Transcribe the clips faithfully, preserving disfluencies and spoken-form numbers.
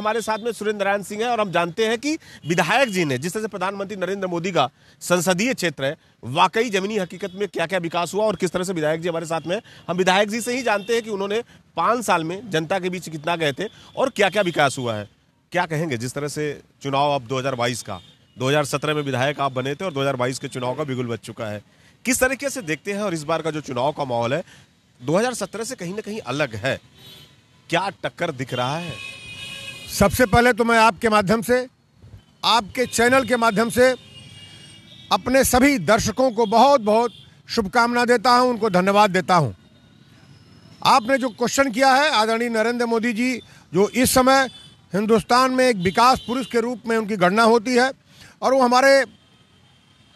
हमारे साथ में सुरेंद्र सिंह है और हम जानते हैं कि विधायक जी ने जिस तरह से प्रधानमंत्री नरेंद्र मोदी का संसदीय क्षेत्र है वाकई जमीनी हकीकत में क्या क्या विकास हुआ और किस तरह से विधायक जी हमारे साथ में। हम विधायक जी से ही जानते हैं कि उन्होंने पाँच साल में जनता के बीच कितना गए थे और क्या क्या विकास हुआ है। क्या कहेंगे जिस तरह से चुनाव अब दो हज़ार बाईस का, दो हज़ार सत्रह में विधायक आप बने थे और दो हज़ार बाईस के चुनाव का बिगुल बच चुका है, किस तरीके से देखते हैं और इस बार का जो चुनाव का माहौल है दो हज़ार सत्रह से कहीं ना कहीं अलग है, क्या टक्कर दिख रहा है? सबसे पहले तो मैं आपके माध्यम से, आपके चैनल के माध्यम से अपने सभी दर्शकों को बहुत बहुत शुभकामना देता हूं, उनको धन्यवाद देता हूं। आपने जो क्वेश्चन किया है, आदरणीय नरेंद्र मोदी जी जो इस समय हिंदुस्तान में एक विकास पुरुष के रूप में उनकी गणना होती है और वो हमारे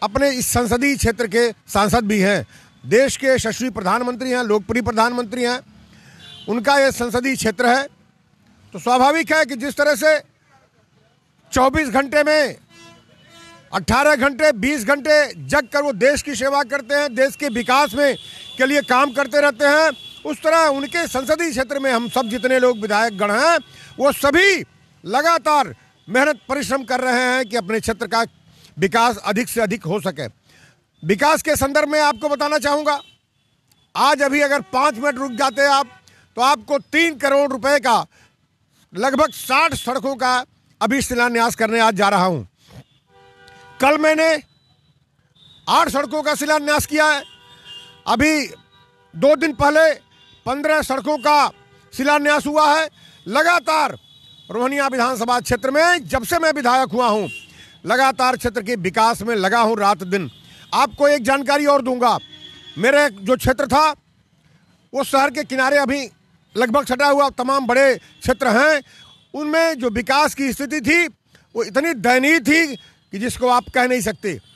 अपने इस संसदीय क्षेत्र के सांसद भी हैं, देश के यशस्वी प्रधानमंत्री हैं, लोकप्रिय प्रधानमंत्री हैं, उनका ये संसदीय क्षेत्र है। तो स्वाभाविक है कि जिस तरह से चौबीस घंटे में अट्ठारह घंटे बीस घंटे जग कर वो देश की सेवा करते हैं, देश के विकास में के लिए काम करते रहते हैं, उस तरह उनके संसदीय क्षेत्र में हम सब जितने लोग विधायक गण हैं वो सभी लगातार मेहनत परिश्रम कर रहे हैं कि अपने क्षेत्र का विकास अधिक से अधिक हो सके। विकास के संदर्भ में आपको बताना चाहूँगा, आज अभी अगर पाँच मिनट रुक जाते हैं आप तो आपको तीन करोड़ रुपए का लगभग साठ सड़कों का अभी शिलान्यास करने आज जा रहा हूँ। कल मैंने आठ सड़कों का शिलान्यास किया है, अभी दो दिन पहले पंद्रह सड़कों का शिलान्यास हुआ है। लगातार रोहनिया विधानसभा क्षेत्र में जब से मैं विधायक हुआ हूं लगातार क्षेत्र के विकास में लगा हूं रात दिन। आपको एक जानकारी और दूंगा, मेरे जो क्षेत्र था वो शहर के किनारे अभी लगभग सटा हुआ तमाम बड़े क्षेत्र हैं, उनमें जो विकास की स्थिति थी वो इतनी दयनीय थी कि जिसको आप कह नहीं सकते।